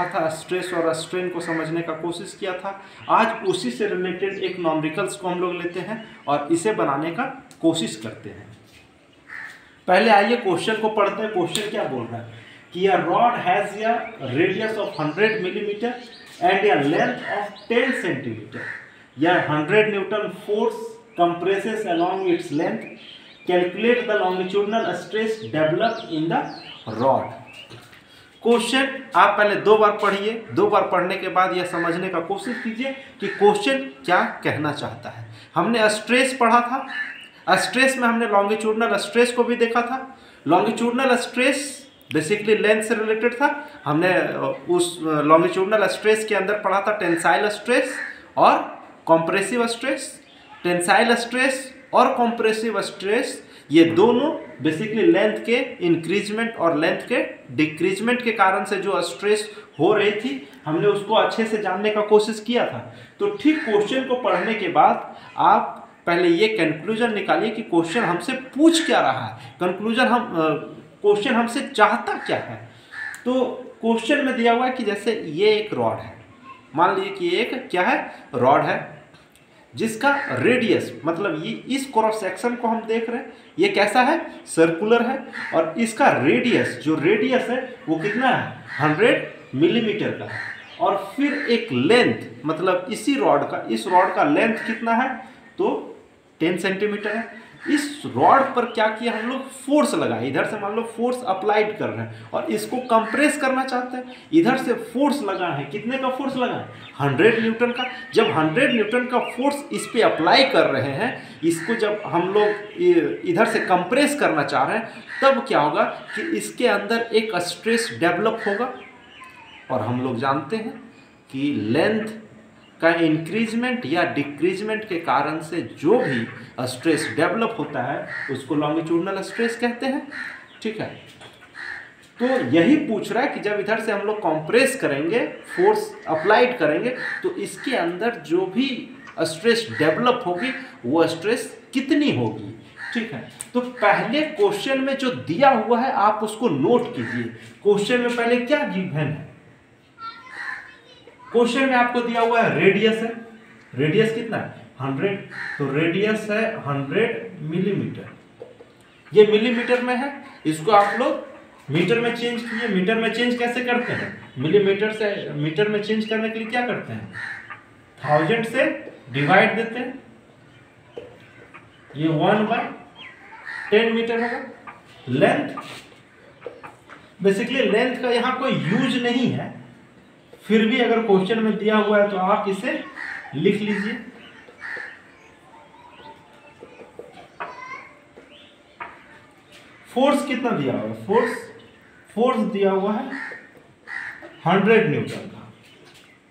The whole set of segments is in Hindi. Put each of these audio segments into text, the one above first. था, स्ट्रेस और स्ट्रेन को समझने का कोशिश किया था। आज उसी से रिलेटेड एक नॉमरिकल्स को हम लोग लेते हैं और इसे बनाने का कोशिश करते हैं। पहले आइए क्वेश्चन को पढ़ते हैं। क्वेश्चन क्या बोल रहा है कि a rod has a radius of 100 millimetre and a length of 10 centimetre. या 100 newton force compresses along its length. Calculate the longitudinal stress develop in the rod. Question आप पहले दो बार पढ़िए, दो बार पढ़ने के बाद यह समझने का कोशिश कीजिए कि क्वेश्चन क्या कहना चाहता है। हमने स्ट्रेस पढ़ा था, स्ट्रेस में हमने लॉन्गिट्यूडनल स्ट्रेस को भी देखा था। लॉन्गिट्यूडनल स्ट्रेस बेसिकली लेंथ से रिलेटेड था। हमने उस लॉन्गिट्यूडनल स्ट्रेस के अंदर पढ़ा था टेंसाइल स्ट्रेस और कॉम्प्रेसिव स्ट्रेस। टेंसाइल स्ट्रेस और कॉम्प्रेसिव स्ट्रेस ये दोनों बेसिकली लेंथ के इंक्रीजमेंट और लेंथ के डिक्रीजमेंट के कारण से जो स्ट्रेस हो रही थी हमने उसको अच्छे से जानने का कोशिश किया था। तो ठीक क्वेश्चन को पढ़ने के बाद आप पहले ये कंक्लूजन निकालिए कि क्वेश्चन हमसे पूछ क्या रहा है, कंक्लूजन हम क्वेश्चन हमसे चाहता क्या है। तो क्वेश्चन में दिया हुआ है कि जैसे ये एक रॉड है, मान लीजिए कि एक क्या है रॉड है जिसका रेडियस मतलब ये इस क्रॉस सेक्शन को हम देख रहे हैं ये कैसा है सर्कुलर है और इसका रेडियस जो रेडियस है वो कितना है 100 मिलीमीटर का है। और फिर एक लेंथ मतलब इसी रॉड का लेंथ कितना है तो 10 सेंटीमीटर है। इस रॉड पर क्या किया हम लोग फोर्स लगाए, इधर से मान लो फोर्स अप्लाइड कर रहे हैं और इसको कंप्रेस करना चाहते हैं, इधर से फोर्स लगा है। कितने का फोर्स लगा है 100 न्यूटन का। जब 100 न्यूटन का फोर्स इस पे अप्लाई कर रहे हैं, इसको जब हम लोग इधर से कंप्रेस करना चाह रहे हैं तब क्या होगा कि इसके अंदर एक स्ट्रेस डेवलप होगा। और हम लोग जानते हैं कि लेंथ का इंक्रीजमेंट या डिक्रीजमेंट के कारण से जो भी स्ट्रेस डेवलप होता है उसको लॉन्गिट्यूडनल स्ट्रेस कहते हैं। ठीक है, तो यही पूछ रहा है कि जब इधर से हम लोग कंप्रेस करेंगे, फोर्स अप्लाइड करेंगे तो इसके अंदर जो भी स्ट्रेस डेवलप होगी वो स्ट्रेस कितनी होगी। ठीक है, तो पहले क्वेश्चन में जो दिया हुआ है आप उसको नोट कीजिए। क्वेश्चन में पहले क्या गिवन है, क्वेश्चन में आपको दिया हुआ है रेडियस है, रेडियस कितना है 100, तो रेडियस है 100 मिलीमीटर। ये मिलीमीटर में है, इसको आप लोग मीटर में चेंज कीजिए। मीटर में चेंज कैसे करते हैं, मिलीमीटर से मीटर में चेंज करने के लिए क्या करते हैं 1000 से डिवाइड देते हैं, ये 1/10 मीटर होगा। लेंथ बेसिकली लेंथ का यहाँ कोई यूज नहीं है, फिर भी अगर क्वेश्चन में दिया हुआ है तो आप इसे लिख लीजिए। फोर्स कितना दिया हुआ है, फोर्स दिया हुआ है 100 न्यूटन का।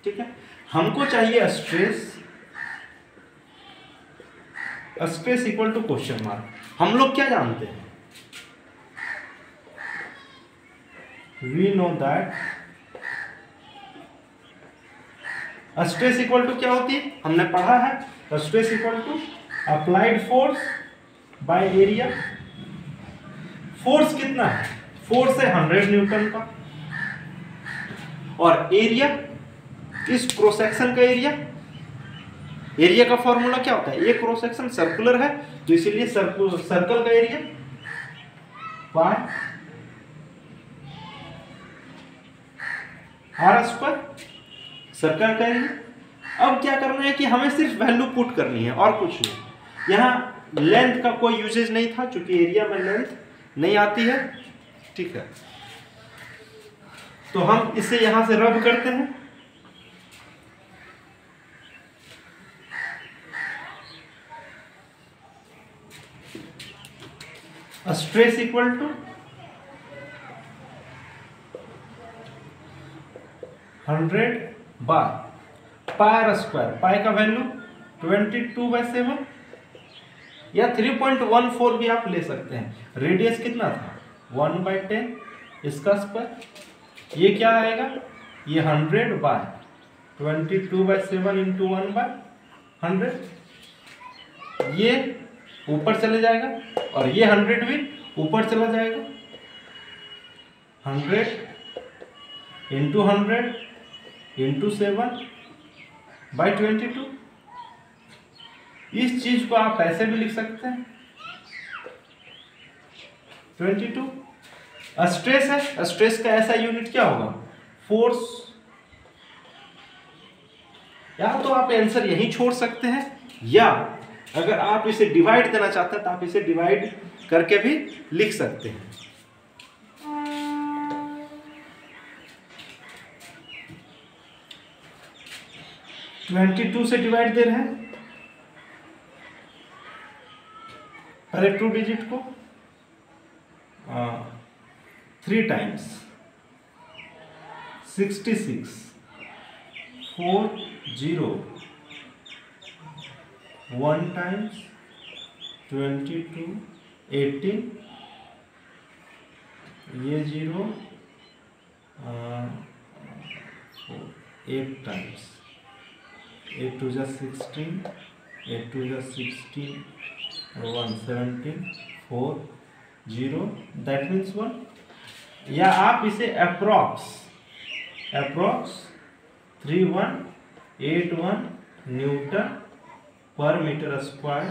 ठीक है, हमको चाहिए stress, stress equal to question mark. हम लोग क्या जानते हैं, we know that stress equal to क्या होती है, हमने पढ़ा है stress equal to applied force by area. Force कितना है, फोर्स है 100 न्यूटन का और एरिया इस क्रॉस सेक्शन का एरिया का फॉर्मूला क्या होता है, ये क्रॉस सेक्शन सर्कुलर है तो इसीलिए सर्कल का एरिया r स्क्वायर सर्कल का एरिया। अब क्या करना है कि हमें सिर्फ वैल्यू पुट करनी है और कुछ नहीं। यहाँ लेंथ का कोई यूजेज नहीं था क्योंकि एरिया में लेंथ नहीं आती है। ठीक है, तो हम इसे यहाँ से रब करते हैं, stress equal to 100 by pi square, pi का वैल्यू 22/7 या 3.14 भी आप ले सकते हैं। रेडियस कितना था 1/10, इसका स्क्वायर ये क्या आएगा, ये 100 बाय 22/7 इंटू 1/100, ये ऊपर चले जाएगा और ये 100 भी ऊपर चला जाएगा। 100 इंटू 100 इंटू 7/22। इस चीज को आप ऐसे भी लिख सकते हैं 22। स्ट्रेस है, स्ट्रेस का ऐसा यूनिट क्या होगा? फोर्स। या तो आप आंसर यहीं छोड़ सकते हैं, या अगर आप इसे डिवाइड करना चाहते हैं तो आप इसे डिवाइड करके भी लिख सकते हैं। ट्वेंटी टू से डिवाइड दे रहे हैं हर एक 2 डिजिट को 3 टाइम्स। 66 40 1 टाइम्स 22 18 ये 0 8 टाइम्स 8 2 जा 16 8 2 जा 16 1 17 4 0 दैट मीन्स 1। या आप इसे अप्रॉक्स 3181 न्यूटन पर मीटर स्क्वायर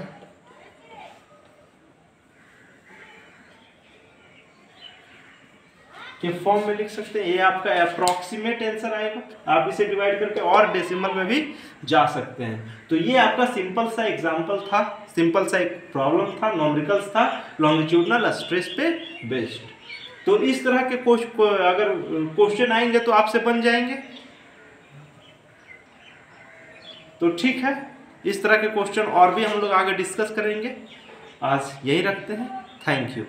के फॉर्म में लिख सकते हैं। ये आपका अप्रॉक्सीमेट आंसर आएगा। आप इसे डिवाइड करके और डेसिमल में भी जा सकते हैं। तो ये आपका सिंपल सा एग्जांपल था, सिंपल सा एक प्रॉब्लम था, न्यूमेरिकल्स था, लॉन्गिट्यूडनल स्ट्रेस पे बेस्ड। तो इस तरह के अगर क्वेश्चन आएंगे तो आपसे बन जाएंगे। तो ठीक है, इस तरह के क्वेश्चन और भी हम लोग आगे डिस्कस करेंगे। आज यही रखते हैं। Thank you.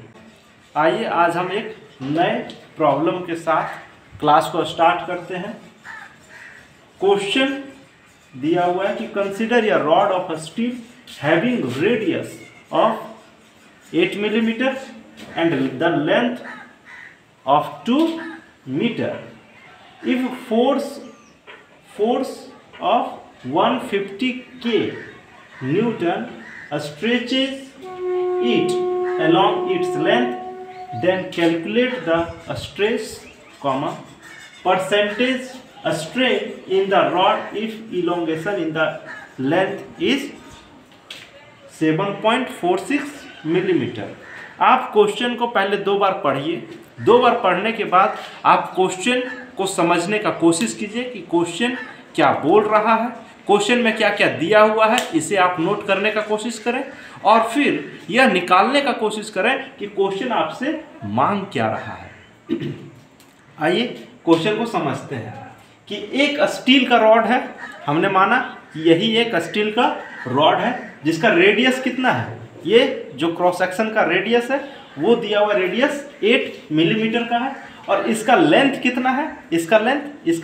आइए आज हम एक नए प्रॉब्लम के साथ क्लास को स्टार्ट करते हैं। क्वेश्चन दिया हुआ है कि consider a rod of steel having radius of 8 millimetre and the length of 2 मीटर if force of 150 kN stretches it along its length, then calculate the stress, percentage strain in the rod if elongation in the length is 7.46 millimeter। आप क्वेश्चन को पहले 2 बार पढ़िए। 2 बार पढ़ने के बाद आप क्वेश्चन को समझने का कोशिश कीजिए कि क्वेश्चन क्या बोल रहा है, क्वेश्चन में क्या क्या दिया हुआ है। इसे आप नोट करने का कोशिश करें और फिर यह निकालने का कोशिश करें कि क्वेश्चन आपसे मांग क्या रहा है। आइए क्वेश्चन को समझते हैं कि एक स्टील का रॉड है। हमने माना कि यही एक स्टील का रॉड है जिसका रेडियस कितना है। ये जो क्रॉस सेक्शन का रेडियस है वो दिया हुआ रेडियस 8 मिलीमीटर का है और इसका लेंथ कितना है? इसका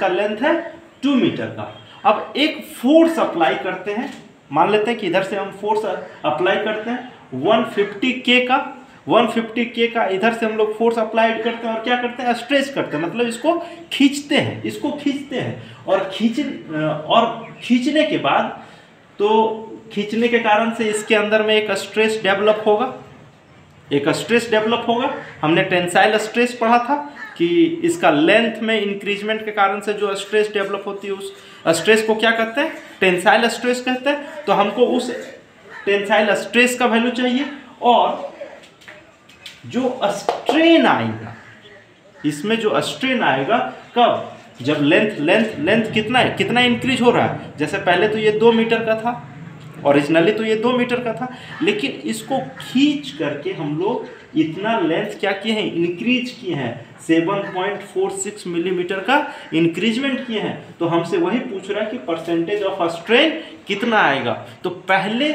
लेंथ है 2 मीटर का। अब एक फोर्स अप्लाई करते हैं। मान लेते हैं कि इधर से हम फोर्स अप्लाई करते हैं 150 के का इधर से हम लोग फोर्स अप्लाई करते हैं और क्या करते हैं? स्ट्रेच करते हैं, मतलब इसको खींचते हैं और खींचने के बाद, तो खींचने के कारण से इसके अंदर में एक स्ट्रेस डेवलप होगा। हमने टेंसाइल स्ट्रेस पढ़ा था कि इसका लेंथ में इंक्रीजमेंट के कारण से जो स्ट्रेस डेवलप होती है उस स्ट्रेस को क्या कहते हैं? टेंसाइल स्ट्रेस कहते हैं। तो हमको उस टेंसाइल स्ट्रेस का वैल्यू चाहिए और जो स्ट्रेन आएगा, इसमें जो स्ट्रेन आएगा कब? जब लेंथ कितना इंक्रीज हो रहा है। जैसे पहले तो ये 2 मीटर का था, ओरिजिनली तो ये 2 मीटर का था, लेकिन इसको खींच करके हम लोग इतना लेंथ क्या किए हैं? इंक्रीज किए हैं। 7.46 मिलीमीटर का इंक्रीजमेंट किए हैं। तो हमसे वही पूछ रहा है कि परसेंटेज ऑफ स्ट्रेन कितना आएगा। तो पहले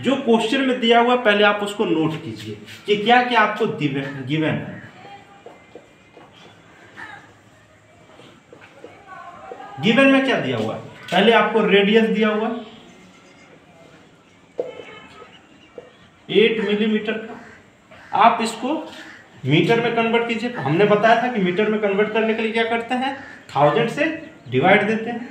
जो क्वेश्चन में दिया हुआ है पहले आप उसको नोट कीजिए कि क्या क्या आपको गिवन है। गिवन में क्या दिया हुआ है? पहले आपको रेडियस दिया हुआ है 8 मिलीमीटर का। आप इसको मीटर में कन्वर्ट कीजिए। हमने बताया था कि मीटर में कन्वर्ट करने के लिए क्या करते हैं? 1000 से डिवाइड देते हैं।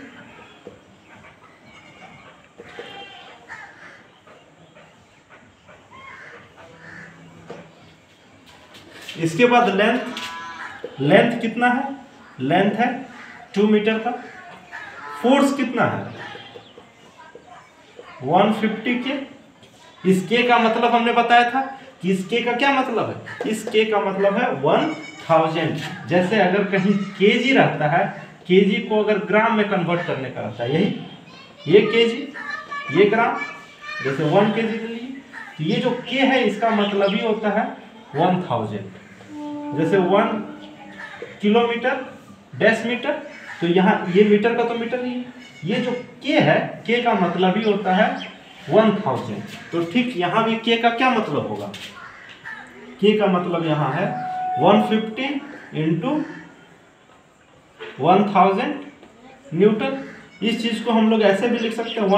इसके बाद लेंथ कितना है? लेंथ है 2 मीटर का, फोर्स कितना है 150 के। इस के का मतलब हमने बताया था कि इस के का क्या मतलब है, इस के का मतलब है 1000। जैसे अगर कहीं केजी रहता है, केजी को अगर ग्राम में कन्वर्ट करने का रहता है, यही ये केजी ये ग्राम, जैसे 1 केजी ले लीजिए तो ये जो के है इसका मतलब ही होता है 1000। जैसे 1 किलोमीटर डैश मीटर, तो यहाँ ये मीटर का तो मीटर ही है, ये जो k है k का मतलब ही होता है 1000। तो ठीक यहाँ भी k का क्या मतलब होगा, k का मतलब यहाँ है 150 × 1000 न्यूटन। इस चीज को हम लोग ऐसे भी लिख सकते हैं 115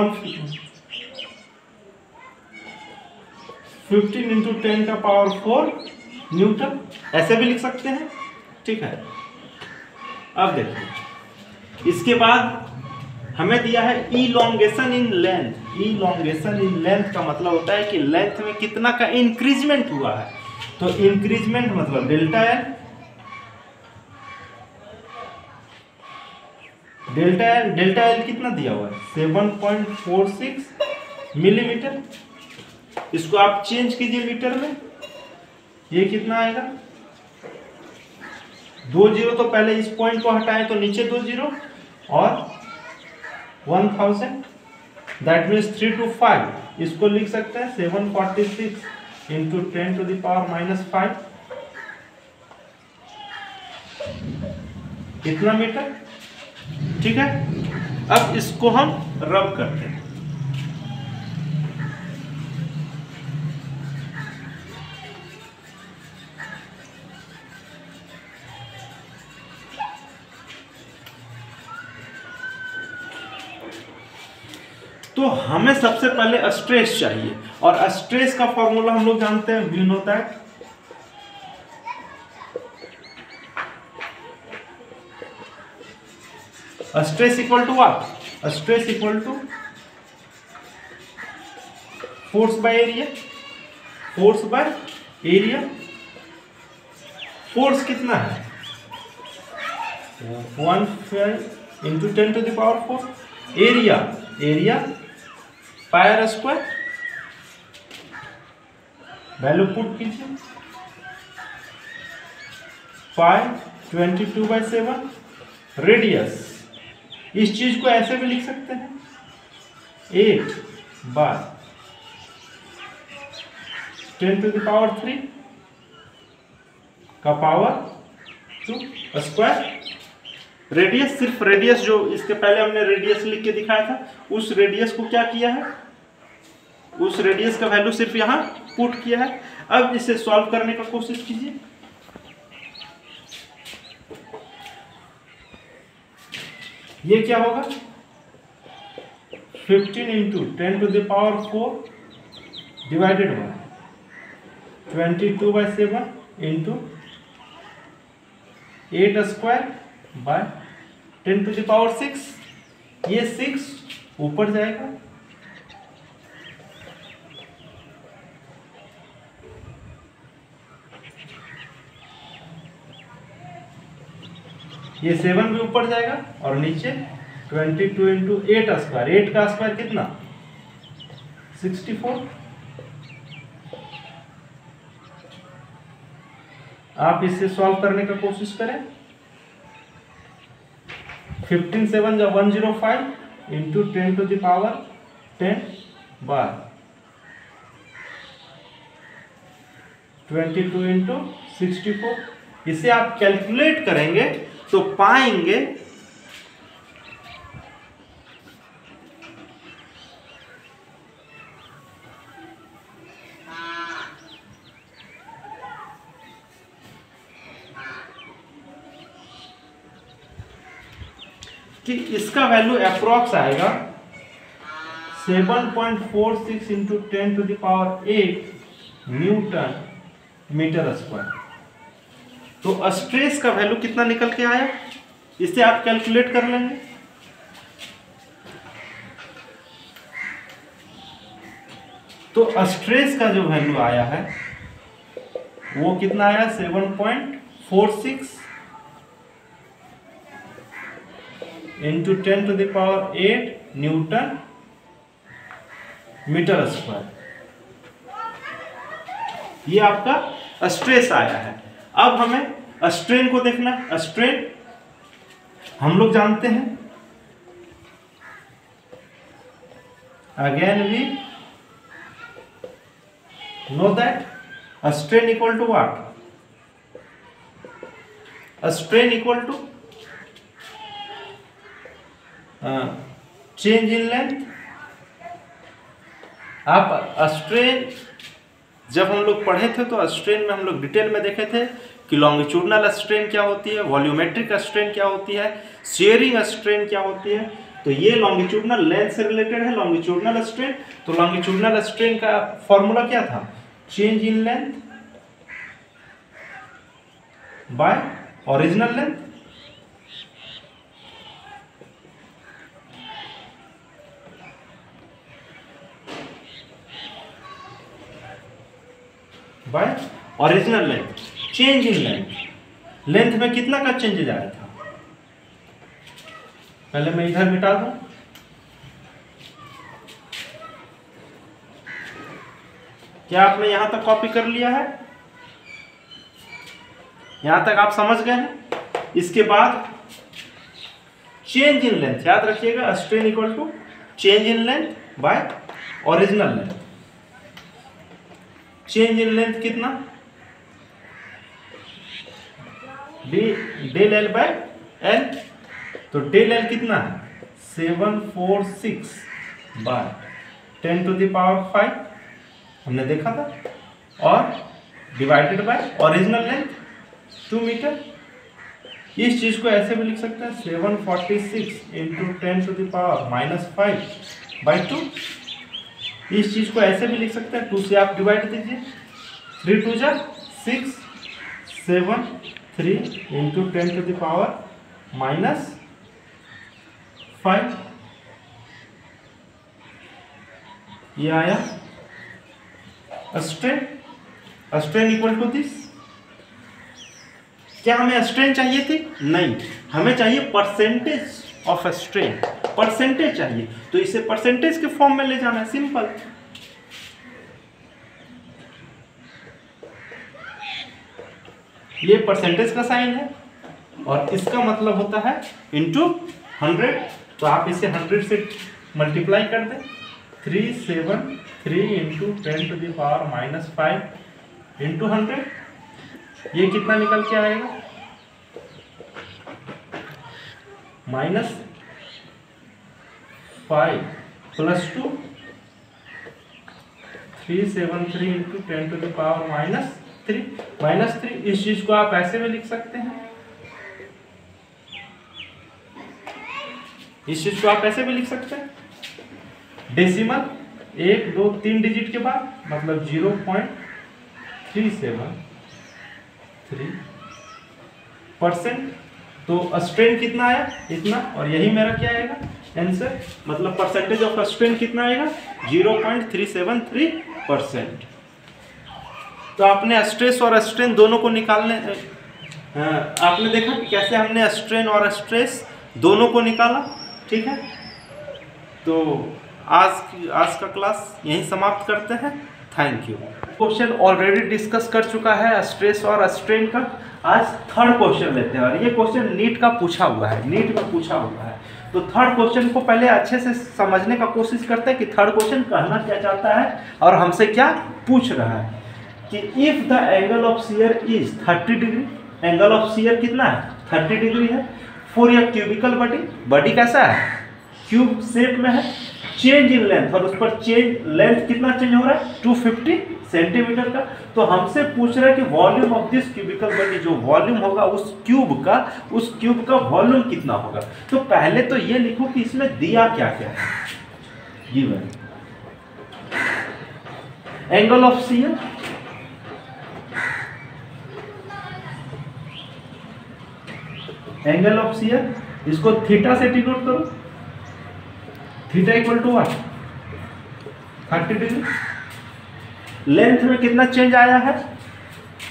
× 10⁴ न्यूटन, ऐसे भी लिख सकते हैं। ठीक है, अब देखिए इसके बाद हमें दिया है elongation in length. Elongation in length का मतलब होता है कि लेंथ में कितना का इंक्रीजमेंट हुआ है। तो इंक्रीजमेंट मतलब डेल्टा एल कितना दिया हुआ है 7.46 मिलीमीटर। इसको आप चेंज कीजिए मीटर में, ये कितना आएगा 20, तो पहले इस पॉइंट को हटाएं तो नीचे 20 और 1000, दैट मीन्स 3 to 5। इसको लिख सकते हैं 746 × 10⁻⁵ कितना मीटर। ठीक है, अब इसको हम रब करते हैं। तो हमें सबसे पहले स्ट्रेस चाहिए, और स्ट्रेस का फॉर्मूला हम लोग जानते हैं म्यू होता है stress equal to force by area. Force कितना है 1/10⁴। Area pi r square, value put कीजिए पाई 22/7। रेडियस इस चीज को ऐसे भी लिख सकते हैं 8/10⁻³ रेडियस। सिर्फ रेडियस, जो इसके पहले हमने रेडियस लिख के दिखाया था, उस रेडियस को क्या किया है, उस रेडियस का वैल्यू सिर्फ यहाँ पुट किया है। अब इसे सॉल्व करने का कोशिश कीजिए। ये क्या होगा 15 × 10⁻⁷ × 8²/10⁶। ये 6 ऊपर जाएगा, ये 7 भी ऊपर जाएगा और नीचे 22 × 8²। 8 का स्क्वायर कितना 64। आप इसे सॉल्व करने का कोशिश करें। 15 × 7 = 105 × 10⁻⁴ × 22 × 64। इसे आप कैलकुलेट करेंगे तो पाएंगे 7.46 × 10⁸ न्यूटन मीटर स्क्वायर। तो स्ट्रेस का वैल्यू कितना निकल के आया, इसे आप कैलकुलेट कर लेंगे। तो स्ट्रेस का जो वैल्यू आया है वो कितना आया 7.46 इंटू 10⁸ न्यूटन मीटर स्क्वायर। ये आपका स्ट्रेस आया है। अब हमें स्ट्रेन को देखना है। स्ट्रेन हम लोग जानते हैं, again we know that strain equal to what, strain equal to change in length. आप स्ट्रेन जब हम लोग पढ़े थे तो स्ट्रेन में हम लोग डिटेल में देखे थे कि लॉन्गिट्यूडनल स्ट्रेन क्या होती है, वॉल्यूमेट्रिक स्ट्रेन क्या होती है, शेयरिंग स्ट्रेन क्या होती है। तो ये लॉन्गिट्यूडनल लेंथ से रिलेटेड है लॉन्गिट्यूडनल स्ट्रेन। तो लॉन्गिट्यूडनल स्ट्रेन का फॉर्मूला क्या था, change in length by original length. Original length, change in length, length में कितना का चेंजेज आया था। पहले मैं इधर मिटा दूं। क्या आपने यहां तक कॉपी कर लिया है, यहां तक आप समझ गए हैं। इसके बाद चेंज इन लेंथ, याद रखिएगा strain equal to change in length by original length. Change in length कितना, डेल एल बाय एल। तो डेल एल कितना है 746 बाय 10⁵ हमने देखा था, और divided by original length 2 metre. इस चीज को ऐसे भी लिख सकते हैं 746 इंटू 10⁻⁻⁵ बाई 2। इस चीज को ऐसे भी लिख सकते हैं, 2 से आप डिवाइड कीजिए, 3×2 = 6, 7×3 इंटू 10⁻⁻⁵ ये आया strain. Strain equal to this. क्या हमें स्ट्रेन चाहिए थी? नहीं, हमें चाहिए परसेंटेज ऑफ स्ट्रेन, परसेंटेज चाहिए। तो इसे परसेंटेज के फॉर्म में ले जाना है, सिंपल। ये परसेंटेज का साइन है और इसका मतलब होता है इंटू 100। तो आप इसे 100 से मल्टीप्लाई कर दें, 373 इंटू 10⁻⁻⁵ इंटू 100। ये कितना निकल के आएगा, -5 + 2, 373 इंटू 10⁻⁻⁻3 -3। इस चीज को आप ऐसे में लिख सकते हैं, इस चीज को आप ऐसे भी लिख सकते हैं। डेसिमल 1, 2, 3 डिजिट के बाद मतलब 0.373 % तो स्ट्रेन कितना आया इतना, और यही मेरा क्या आएगा आंसर, मतलब परसेंटेज ऑफ स्ट्रेन कितना आएगा 0.373%। तो आपने स्ट्रेस और स्ट्रेन दोनों को निकालने, आपने देखा कि कैसे हमने स्ट्रेन और स्ट्रेस दोनों को निकाला। ठीक है, तो आज का क्लास यहीं समाप्त करते हैं। Thank you. Question already discuss कर चुका है स्ट्रेस और स्ट्रेन का। आज थर्ड क्वेश्चन लेते हैं, और ये क्वेश्चन नीट का पूछा हुआ है, नीट में पूछा हुआ है। तो थर्ड क्वेश्चन को पहले अच्छे से समझने का कोशिश करते हैं कि थर्ड क्वेश्चन कहना क्या चाहता है और हमसे क्या पूछ रहा है। कि if the angle of shear is 30 degree, angle of shear कितना है 30 डिग्री है, for a cubical body, body कैसा है क्यूब शेप में है, चेंज इन लेंथ और उस पर चेंज लेंथ कितना चेंज हो रहा है 250 सेंटीमीटर का। तो हमसे पूछ रहा है कि volume of this cubical body, जो वॉल्यूम होगा उस क्यूब का वॉल्यूम कितना होगा। तो पहले तो ये लिखो कि इसमें दिया क्या क्या है। Given angle of shear, angle of shear इसको थीटा से डिनोट करो, theta equal to 30 degree. Length में कितना चेंज आया है,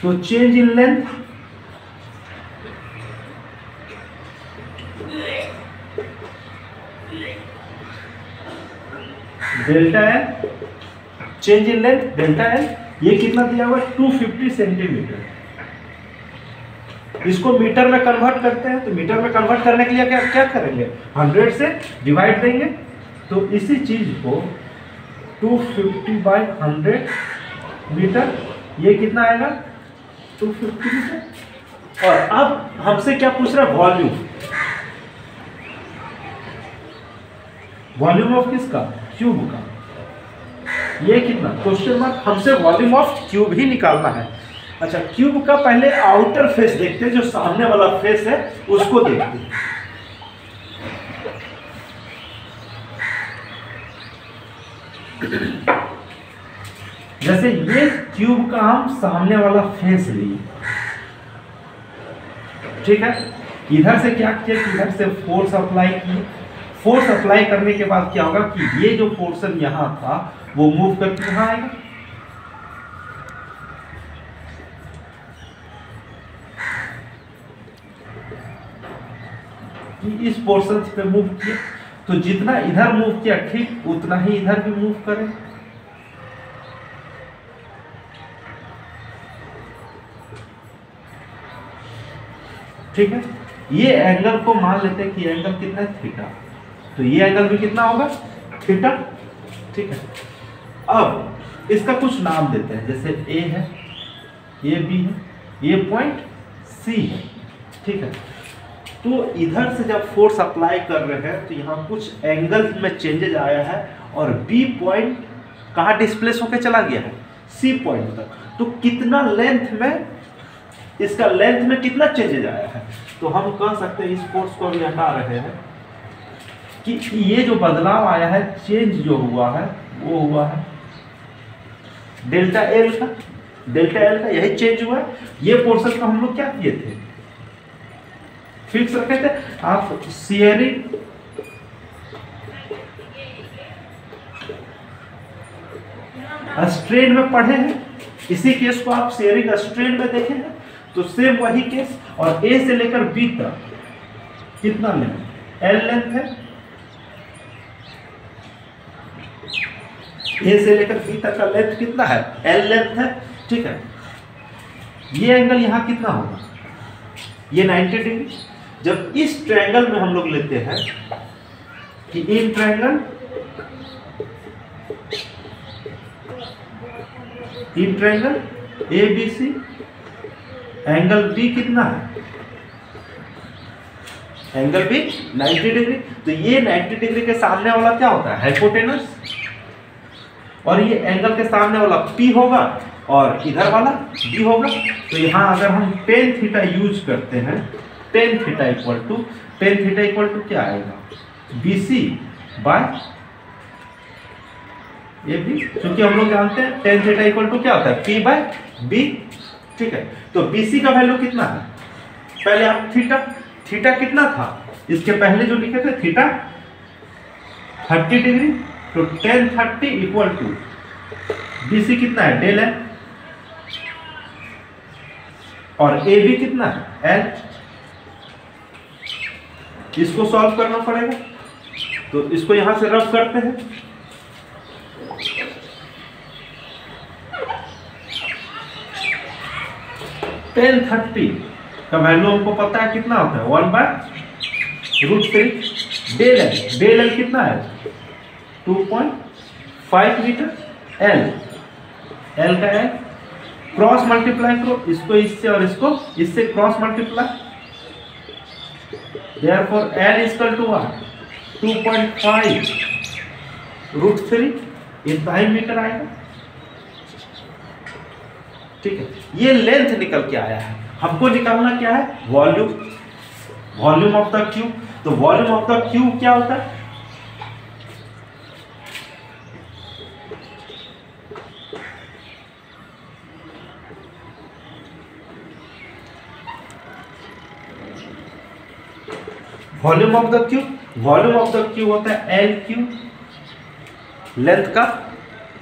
तो change in length delta L change in length delta L ये कितना दिया हुआ 250 सेंटीमीटर। इसको मीटर में कन्वर्ट करते हैं तो मीटर में कन्वर्ट करने के लिए क्या क्या करेंगे 100 से डिवाइड देंगे तो इसी चीज को 250/100 मीटर ये कितना आएगा 250 मीटर। और अब हमसे क्या पूछ रहा है वॉल्यूम, वॉल्यूम ऑफ किसका क्यूब का ये कितना क्वेश्चन मार्क हमसे वॉल्यूम ऑफ क्यूब ही निकालना है। अच्छा क्यूब का पहले आउटर फेस देखते हैं जो सामने वाला फेस है उसको देखते हैं। जैसे ये क्यूब का हम सामने वाला फेस लिए ठीक है, इधर से क्या किया इधर से फोर्स अप्लाई किए, फोर्स अप्लाई करने के बाद क्या होगा कि ये जो पोर्शन यहां था वो मूव करके कहां आएगा कि इस पोर्शन पे मूव किया तो जितना इधर मूव किया ठीक उतना ही इधर भी मूव करें। ठीक है ये एंगल को मान लेते हैं कि एंगल कितना है थीटा, तो ये एंगल भी कितना होगा थीटा। ठीक है अब इसका कुछ नाम देते हैं जैसे ए है ये बी है ये पॉइंट सी है। ठीक है तो इधर से जब फोर्स अप्लाई कर रहे हैं तो यहाँ कुछ एंगल में चेंजेज आया है और बी पॉइंट कहाँ डिस्प्लेस होकर चला गया है सी पॉइंट तक, तो कितना लेंथ में इसका लेंथ में कितना चेंजेज आया है। तो हम कह सकते हैं इस फोर्स को हम हटा रहे हैं कि ये जो बदलाव आया है चेंज जो हुआ है वो हुआ है डेल्टा एल का यही चेंज हुआ है। ये पोर्शन का हम लोग क्या किए थे फिक्स रखे थे। आप शियरिंग स्ट्रेन में पढ़े हैं, इसी केस को आप शियरिंग स्ट्रेन में देखे हैं तो सेम वही केस। और ए से लेकर बी तक कितना लेंथ एल लेंथ है, ए से लेकर बी तक का लेंथ कितना है एल लेंथ है। ठीक है ये एंगल यहाँ कितना होगा ये 90 डिग्री। जब इस ट्रायंगल में हम लोग लेते हैं कि in triangle A B C angle B कितना है एंगल बी 90 डिग्री, तो ये 90 डिग्री के सामने वाला क्या होता है हाइपोटेनस और ये एंगल के सामने वाला P होगा और इधर वाला D होगा। तो यहाँ अगर हम tan थीटा यूज करते हैं tan थीटा इक्वल टू क्या आएगा BC/AB क्योंकि हम लोग जानते हैं tan थीटा इक्वल टू क्या होता है P/B। ठीक है तो BC का वैल्यू कितना है, पहले आप थीटा कितना था इसके पहले जो लिखे थे थीटा 30 डिग्री तो tan 30 इक्वल टू BC कितना है डेल एल और AB कितना है एल। इसको सॉल्व करना पड़ेगा तो इसको यहां से रफ करते हैं tan 30 का वैल्यू हमको पता है कितना होता है 1/√3 डेल एल कितना है 2.5 मीटर एल का है क्रॉस मल्टीप्लाई करो इसको इससे और इसको इससे cross multiply therefore L equal to 2.5√3 metre आएगा। ठीक है ये लेंथ निकल के आया है, हमको निकालना क्या है वॉल्यूम ऑफ द क्यूब। तो वॉल्यूम ऑफ द क्यूब क्या होता है वॉल्यूम ऑफ द क्यूब, होता है एल क्यूब लेंथ का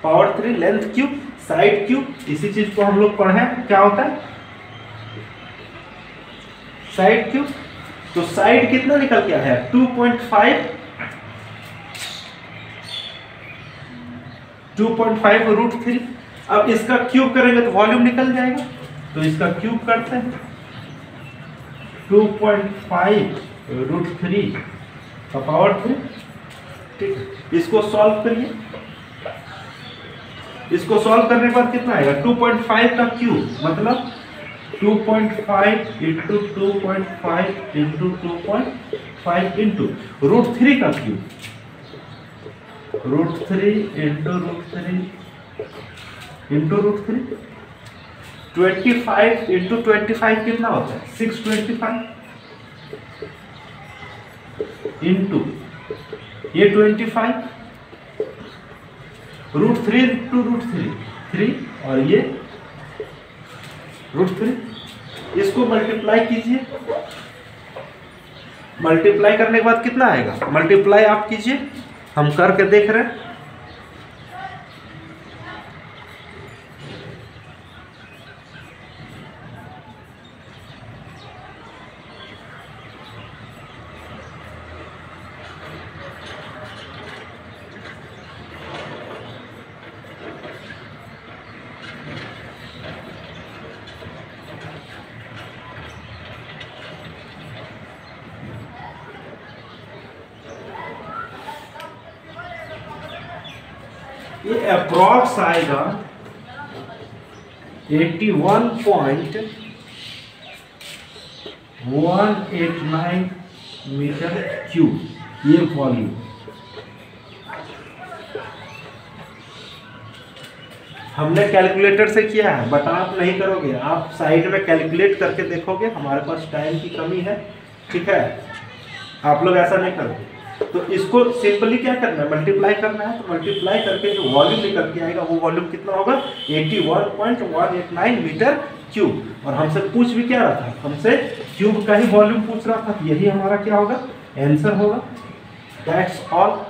power 3 length cube side cube, इसी चीज को हम लोग पढ़े क्या होता है साइड क्यूब। तो साइड कितना निकल के आया है 2.5 2.5 रूट 3। अब इसका क्यूब करेंगे तो वॉल्यूम निकल जाएगा, तो इसका क्यूब करते हैं 2.5 रूट 3 का पावर 3। ठीक, इसको सॉल्व करिए। इसको सॉल्व करने के बाद कितना आएगा 2.5 का क्यूब मतलब 2.5 इंटू 2.5 इंटू 2.5 इंटू रूट 3 का cube, root 3 into root 3 into root 3। 25 into 25 कितना होता है 625 इंटू ये 25 रूट 3 इंटू रूट 3 और ये रूट 3। इसको मल्टीप्लाई कीजिए, मल्टीप्लाई करने के बाद कितना आएगा, मल्टीप्लाई आप कीजिए, हम करके देख रहे हैं। ये अप्रॉक्स आएगा 81.189 मीटर क्यूब ये वॉल्यूम। हमने कैलकुलेटर से किया है बट आप नहीं करोगे, आप साइड में कैलकुलेट करके देखोगे, हमारे पास टाइम की कमी है। ठीक है, आप लोग ऐसा नहीं करोगे तो इसको सिंपली क्या करना है मल्टीप्लाई करना है। तो मल्टीप्लाई करके जो वॉल्यूम निकल के आएगा वो वॉल्यूम कितना होगा 81.189 मीटर क्यूब। और हमसे पूछ भी क्या रहा था, हमसे क्यूब का ही वॉल्यूम पूछ रहा था, यही हमारा क्या होगा आंसर होगा। That's all.